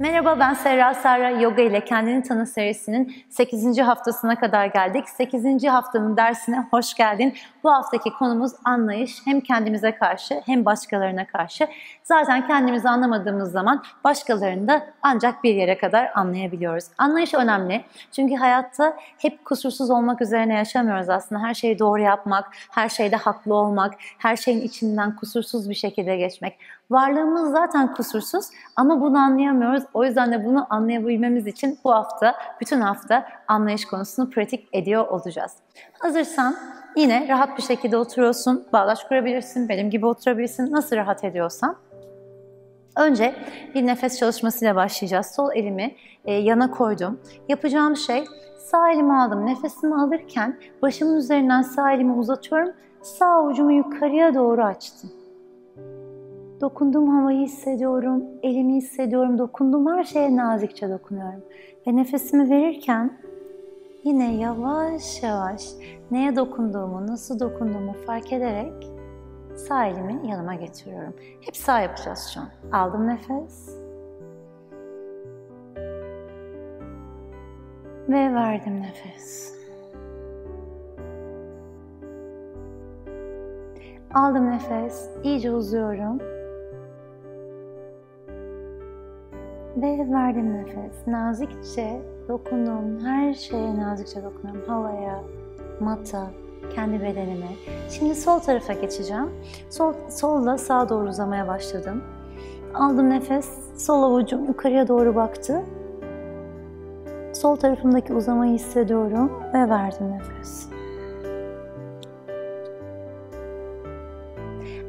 Merhaba, ben Serra Yoga ile Kendini Tanı serisinin 8. haftasına kadar geldik. 8. haftanın dersine hoş geldin. Bu haftaki konumuz anlayış. Hem kendimize karşı hem başkalarına karşı. Zaten kendimizi anlamadığımız zaman başkalarını da ancak bir yere kadar anlayabiliyoruz. Anlayış önemli. Çünkü hayatta hep kusursuz olmak üzerine yaşamıyoruz aslında. Her şeyi doğru yapmak, her şeyde haklı olmak, her şeyin içinden kusursuz bir şekilde geçmek. Varlığımız zaten kusursuz ama bunu anlayamıyoruz. O yüzden de bunu anlayabilmemiz için bu hafta, bütün hafta anlayış konusunu pratik ediyor olacağız. Hazırsan yine rahat bir şekilde oturuyorsun, bağdaş kurabilirsin, benim gibi oturabilirsin, nasıl rahat ediyorsan. Önce bir nefes çalışmasıyla başlayacağız. Sol elimi yana koydum. Yapacağım şey, sağ elimi aldım. Nefesimi alırken başımın üzerinden sağ elimi uzatıyorum. Sağ ucumu yukarıya doğru açtım. Dokunduğum havayı hissediyorum, elimi hissediyorum, dokunduğum her şeye nazikçe dokunuyorum. Ve nefesimi verirken yine yavaş yavaş neye dokunduğumu, nasıl dokunduğumu fark ederek sağ elimi yanıma getiriyorum. Hep sağ yapacağız şu an. Aldım nefes. Ve verdim nefes. Aldım nefes, iyice uzuyorum. Ve verdim nefes. Nazikçe dokunduğum her şeye nazikçe dokunuyorum. Havaya, mata, kendi bedenime. Şimdi sol tarafa geçeceğim. Solla sağa doğru uzamaya başladım. Aldım nefes. Sol avucum yukarıya doğru baktı. Sol tarafımdaki uzamayı hissediyorum ve verdim nefes.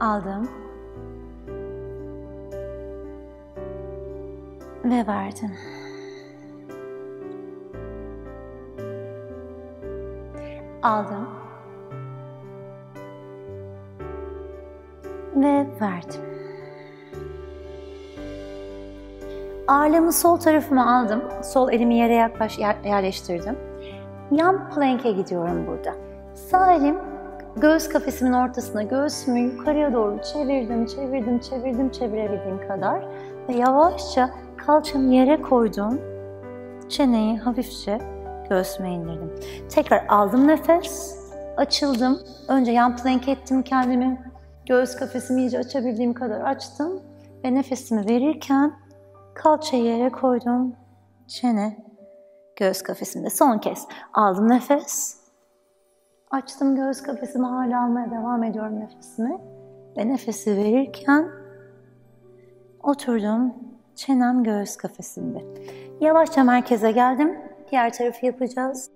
Aldım. Ve verdim. Aldım. Ve verdim. Ağırlığımı sol tarafıma aldım. Sol elimi yere yerleştirdim. Yan plank'e gidiyorum burada. Sağ elim göğüs kafesimin ortasına, göğsümü yukarıya doğru çevirdim çevirebildiğim kadar. Ve yavaşça kalçamı yere koydum, çeneyi hafifçe göğsüme indirdim. Tekrar aldım nefes, açıldım. Önce yan plank ettim kendimi, göğüs kafesimi iyice açabildiğim kadar açtım. Ve nefesimi verirken kalçayı yere koydum, çene göğüs kafesinde. Son kez aldım nefes, açtım göğüs kafesimi, hala almaya devam ediyorum nefesimi. Ve nefesi verirken oturdum. Çenem göğüs kafesinde. Yavaşça merkeze geldim. Diğer tarafı yapacağız.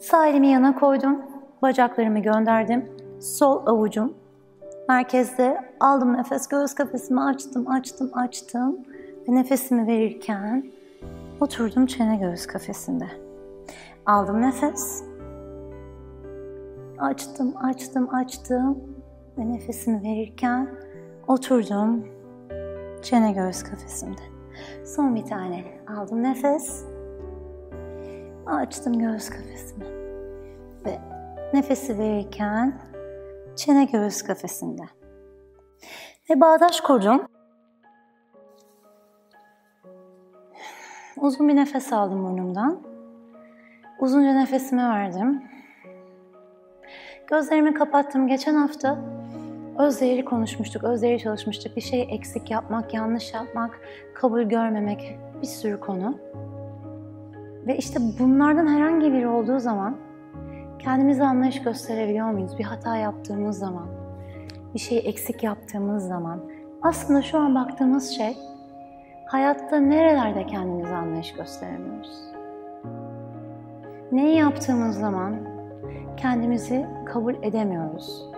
Sağ elimi yana koydum. Bacaklarımı gönderdim. Sol avucum merkezde. Aldım nefes. Göğüs kafesimi açtım. Ve nefesimi verirken oturdum çene göğüs kafesinde. Aldım nefes. Açtım. Ve nefesimi verirken oturdum çene göğüs kafesimde. Son bir tane. Aldım nefes. Açtım göğüs kafesimi. Ve nefesi verirken çene göğüs kafesinde. Ve bağdaş kurdum. Uzun bir nefes aldım burnumdan. Uzunca nefesimi verdim. Gözlerimi kapattım. Geçen hafta özveri konuşmuştuk, özveri çalışmıştık. Bir şeyi eksik yapmak, yanlış yapmak, kabul görmemek, bir sürü konu. Ve işte bunlardan herhangi biri olduğu zaman kendimize anlayış gösterebiliyor muyuz? Bir hata yaptığımız zaman, bir şeyi eksik yaptığımız zaman. Aslında şu an baktığımız şey, hayatta nerelerde kendimize anlayış gösteremiyoruz? Neyi yaptığımız zaman kendimizi kabul edemiyoruz?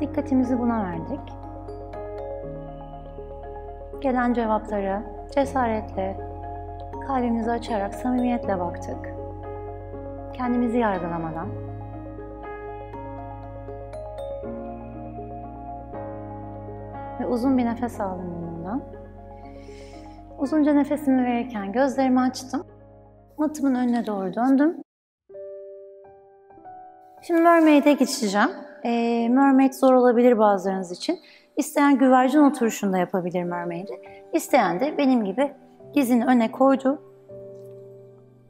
Dikkatimizi buna verdik. Gelen cevaplara cesaretle, kalbimizi açarak, samimiyetle baktık. Kendimizi yargılamadan. Ve uzun bir nefes aldım bundan. Uzunca nefesimi verirken gözlerimi açtım. Matımın önüne doğru döndüm. Şimdi mermaid'e geçeceğim. Mermaid zor olabilir bazılarınız için. İsteyen güvercin oturuşunda yapabilir mermaid'i. İsteyen de benim gibi dizini öne koydu.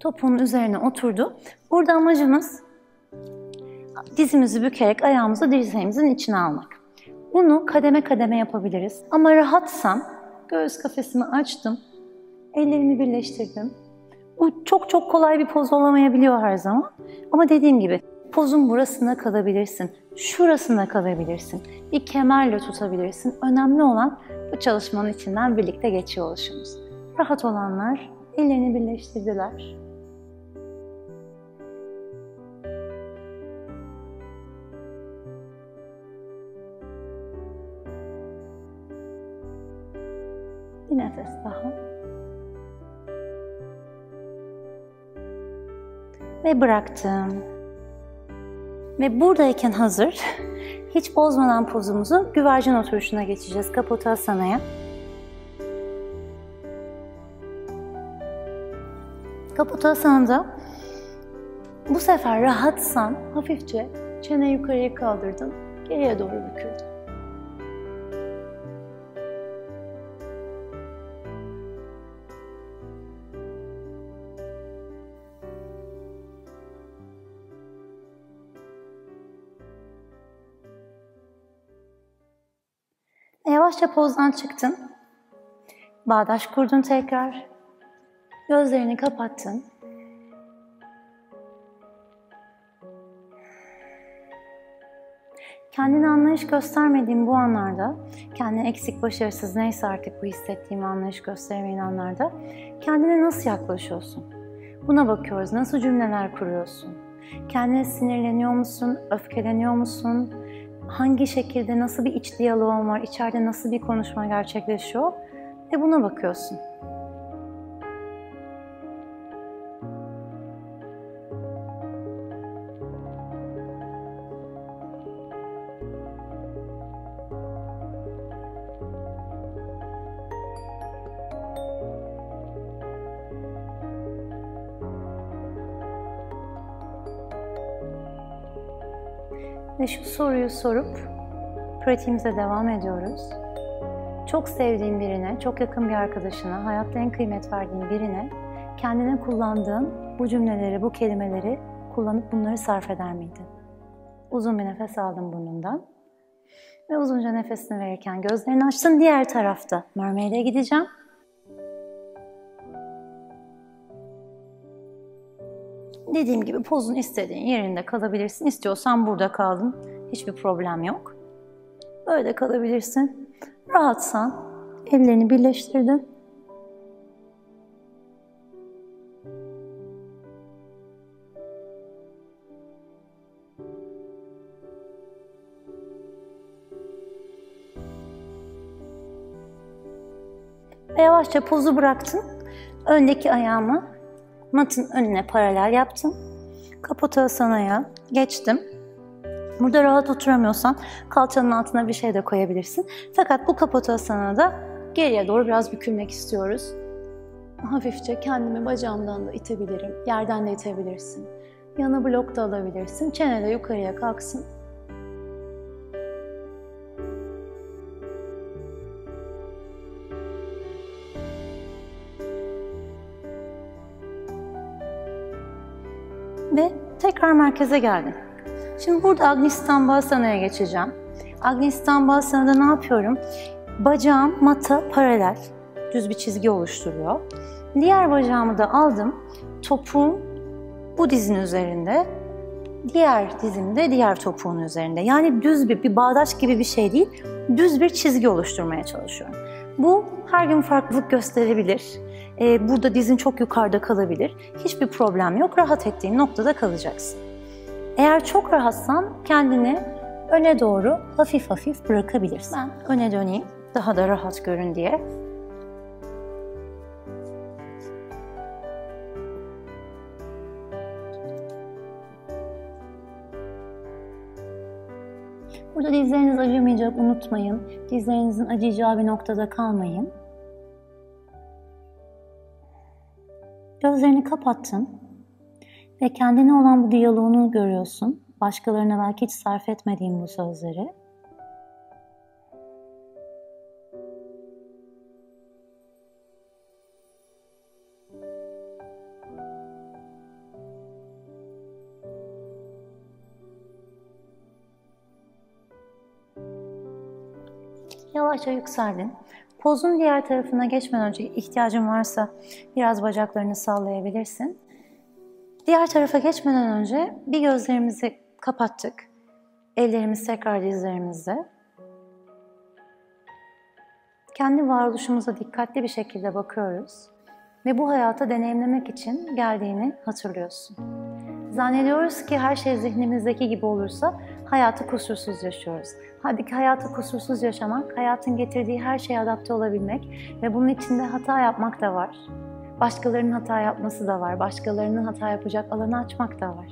Topuğun üzerine oturdu. Burada amacımız dizimizi bükerek ayağımızı dirseğimizin içine almak. Bunu kademe kademe yapabiliriz. Ama rahatsam göğüs kafesimi açtım. Ellerimi birleştirdim. Bu çok kolay bir poz olamayabiliyor her zaman. Ama dediğim gibi pozun burasına kalabilirsin, şurasına kalabilirsin, bir kemerle tutabilirsin. Önemli olan bu çalışmanın içinden birlikte geçiyor oluşumuz. Rahat olanlar ellerini birleştirdiler. Bir nefes daha. Ve bıraktım. Ve buradayken hazır, hiç bozmadan pozumuzu güvercin oturuşuna geçeceğiz, Kapotasana'ya. Kaputasana'da bu sefer rahatsan hafifçe çene yukarıya kaldırdın, geriye doğru büküldün. Yavaşça pozdan çıktın, bağdaş kurdun tekrar, gözlerini kapattın. Kendine anlayış göstermediğim bu anlarda, kendine eksik, başarısız neyse artık bu hissettiğim anlayış göstermeyen anlarda kendine nasıl yaklaşıyorsun? Buna bakıyoruz, nasıl cümleler kuruyorsun? Kendine sinirleniyor musun, öfkeleniyor musun? Hangi şekilde, nasıl bir iç diyaloğun var, içeride nasıl bir konuşma gerçekleşiyor ve buna bakıyorsun. Ve şu soruyu sorup pratiğimize devam ediyoruz. Çok sevdiğin birine, çok yakın bir arkadaşına, hayatta en kıymet verdiğin birine kendine kullandığın bu cümleleri, bu kelimeleri kullanıp bunları sarf eder miydin? Uzun bir nefes aldın burnundan ve uzunca nefesini verirken gözlerini açtın. Diğer tarafta mermaid'e gideceğim. Dediğim gibi pozun istediğin yerinde kalabilirsin. İstiyorsan burada kaldın. Hiçbir problem yok. Böyle de kalabilirsin. Rahatsan ellerini birleştirdin. Ve yavaşça pozu bıraktın. Öndeki ayağımı matın önüne paralel yaptım. Kapotasana'ya geçtim. Burada rahat oturamıyorsan kalçanın altına bir şey de koyabilirsin. Fakat bu Kaputasana'da geriye doğru biraz bükülmek istiyoruz. Hafifçe kendimi bacağımdan da itebilirim. Yerden de itebilirsin. Yana blok da alabilirsin. Çene de yukarıya kalksın. Ve tekrar merkeze geldim. Şimdi burada Agnistambhasana'ya geçeceğim. Agnistambhasana'da ne yapıyorum? Bacağım mata paralel, düz bir çizgi oluşturuyor. Diğer bacağımı da aldım. Topuğum bu dizin üzerinde, diğer dizim de diğer topuğun üzerinde. Yani düz bir bağdaş gibi bir şey değil, düz bir çizgi oluşturmaya çalışıyorum. Bu her gün farklılık gösterebilir. Burada dizin çok yukarıda kalabilir. Hiçbir problem yok. Rahat ettiğin noktada kalacaksın. Eğer çok rahatsan kendini öne doğru hafif hafif bırakabilirsin. Ben öne döneyim. Daha da rahat görün diye. Burada dizleriniz acımayacak, unutmayın. Dizlerinizin acıyacağı bir noktada kalmayın. Gözlerini kapattın ve kendine olan bu diyaloğunu görüyorsun. Başkalarına belki hiç sarf etmediğin bu sözleri. Yavaşça yükseldin. Pozun diğer tarafına geçmeden önce ihtiyacın varsa biraz bacaklarını sallayabilirsin. Diğer tarafa geçmeden önce bir gözlerimizi kapattık. Ellerimiz tekrar dizlerimizde. Kendi varoluşumuza dikkatli bir şekilde bakıyoruz. Ve bu hayata deneyimlemek için geldiğini hatırlıyorsun. Zannediyoruz ki her şey zihnimizdeki gibi olursa hayatı kusursuz yaşıyoruz. Halbuki hayatı kusursuz yaşamak, hayatın getirdiği her şeye adapte olabilmek ve bunun içinde hata yapmak da var. Başkalarının hata yapması da var, başkalarının hata yapacak alanı açmak da var.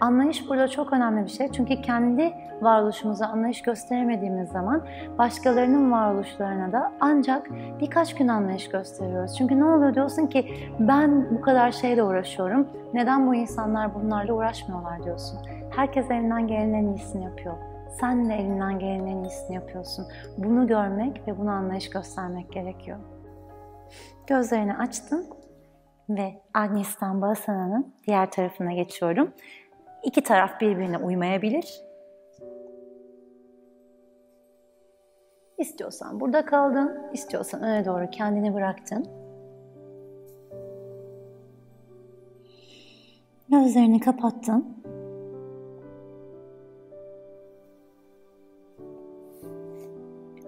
Anlayış burada çok önemli bir şey. Çünkü kendi varoluşumuza anlayış gösteremediğimiz zaman başkalarının varoluşlarına da ancak birkaç gün anlayış gösteriyoruz. Çünkü ne oluyor diyorsun ki ben bu kadar şeyle uğraşıyorum, neden bu insanlar bunlarla uğraşmıyorlar diyorsun. Herkes elinden gelen en iyisini yapıyor. Sen de elinden gelen en iyisini yapıyorsun. Bunu görmek ve buna anlayış göstermek gerekiyor. Gözlerini açtın ve Agnistanbhasana'nın diğer tarafına geçiyorum. İki taraf birbirine uymayabilir. İstiyorsan burada kaldın, istiyorsan öne doğru kendini bıraktın. Gözlerini kapattın.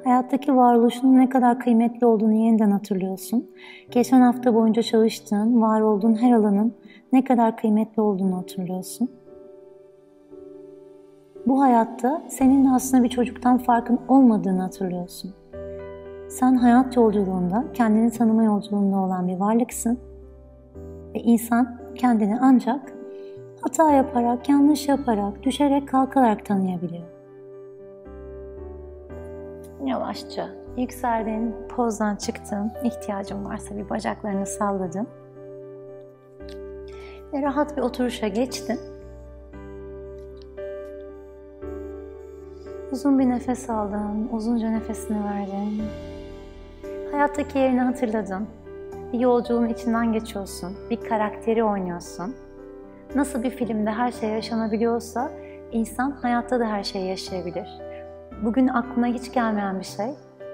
Hayattaki varoluşunun ne kadar kıymetli olduğunu yeniden hatırlıyorsun. Geçen hafta boyunca çalıştığın, var olduğun her alanın ne kadar kıymetli olduğunu hatırlıyorsun. Bu hayatta senin aslında bir çocuktan farkın olmadığını hatırlıyorsun. Sen hayat yolculuğunda, kendini tanıma yolculuğunda olan bir varlıksın. Ve insan kendini ancak hata yaparak, yanlış yaparak, düşerek, kalkarak tanıyabiliyor. Yavaşça yükseldin, pozdan çıktın, ihtiyacın varsa bir bacaklarını salladın. Ve rahat bir oturuşa geçtin. Uzun bir nefes aldın, uzunca nefesini verdin. Hayattaki yerini hatırladın. Bir yolculuğun içinden geçiyorsun, bir karakteri oynuyorsun. Nasıl bir filmde her şey yaşanabiliyorsa, insan hayatta da her şeyi yaşayabilir. Bugün aklına hiç gelmeyen bir şey,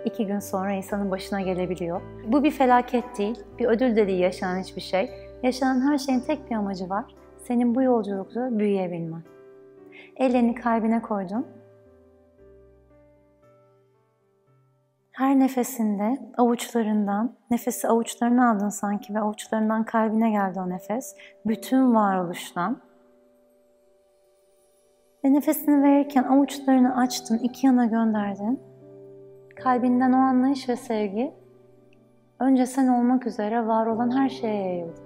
2 gün sonra insanın başına gelebiliyor. Bu bir felaket değil, bir ödül de değil yaşanan hiçbir şey. Yaşanan her şeyin tek bir amacı var, senin bu yolculukta büyüyebilmen. Ellerini kalbine koydun. Her nefesinde avuçlarından, nefesi avuçlarına aldın sanki ve avuçlarından kalbine geldi o nefes. Bütün varoluştan. Ve nefesini verirken avuçlarını açtın, 2 yana gönderdin. Kalbinden o anlayış ve sevgi, önce sen olmak üzere var olan her şeye yayıldı.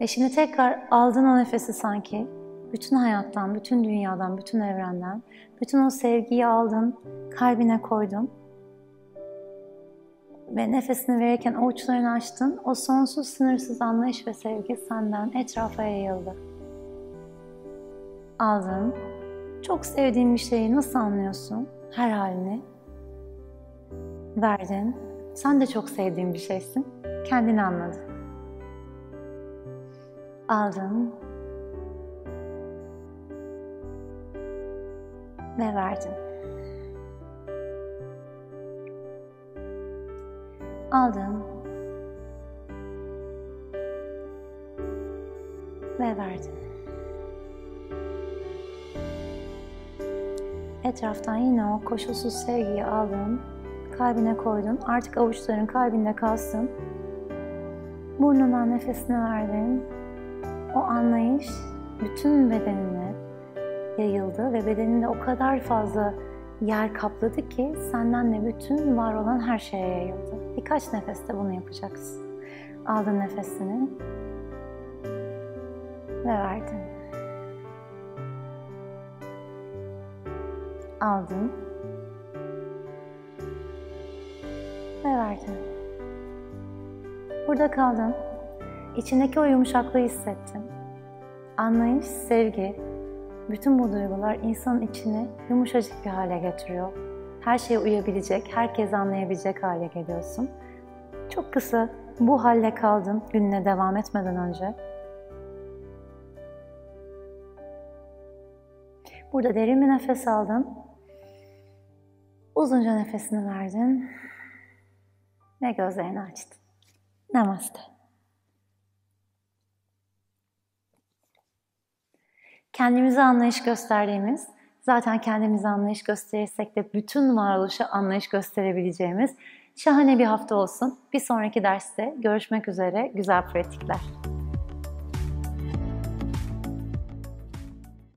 Ve şimdi tekrar aldın o nefesi sanki, bütün hayattan, bütün dünyadan, bütün evrenden, bütün o sevgiyi aldın, kalbine koydun. Ve nefesini verirken avuçlarını açtın, o sonsuz, sınırsız anlayış ve sevgi senden etrafa yayıldı. Aldın. Çok sevdiğin bir şeyi nasıl anlıyorsun? Her halini. Verdin. Sen de çok sevdiğin bir şeysin. Kendini anladın. Aldın. Ve verdin. Aldın. Ve verdin. Etraftan yine o koşulsuz sevgiyi aldın, kalbine koydun. Artık avuçların kalbinde kalsın. Burnundan nefesini verdin. O anlayış bütün bedenine yayıldı ve bedeninde o kadar fazla yer kapladı ki senden de bütün var olan her şeye yayıldı. Birkaç nefeste bunu yapacaksın. Aldın nefesini ve verdin. Aldın ve verdin. Burada kaldın. İçindeki o yumuşaklığı hissettim. Anlayış, sevgi, bütün bu duygular insanın içini yumuşacık bir hale getiriyor. Her şeye uyabilecek, herkesi anlayabilecek hale geliyorsun. Çok kısa bu halle kaldım gününe devam etmeden önce. Burada derin bir nefes aldın. Uzunca nefesini verdin. Ve gözlerini açtın. Namaste. Kendimize anlayış gösterdiğimiz, zaten kendimize anlayış gösterirsek de bütün varoluşa anlayış gösterebileceğimiz şahane bir hafta olsun. Bir sonraki derste görüşmek üzere. Güzel pratikler.